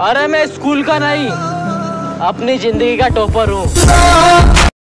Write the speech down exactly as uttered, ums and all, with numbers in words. अरे मैं स्कूल का नहीं, अपनी जिंदगी का टॉपर हूँ।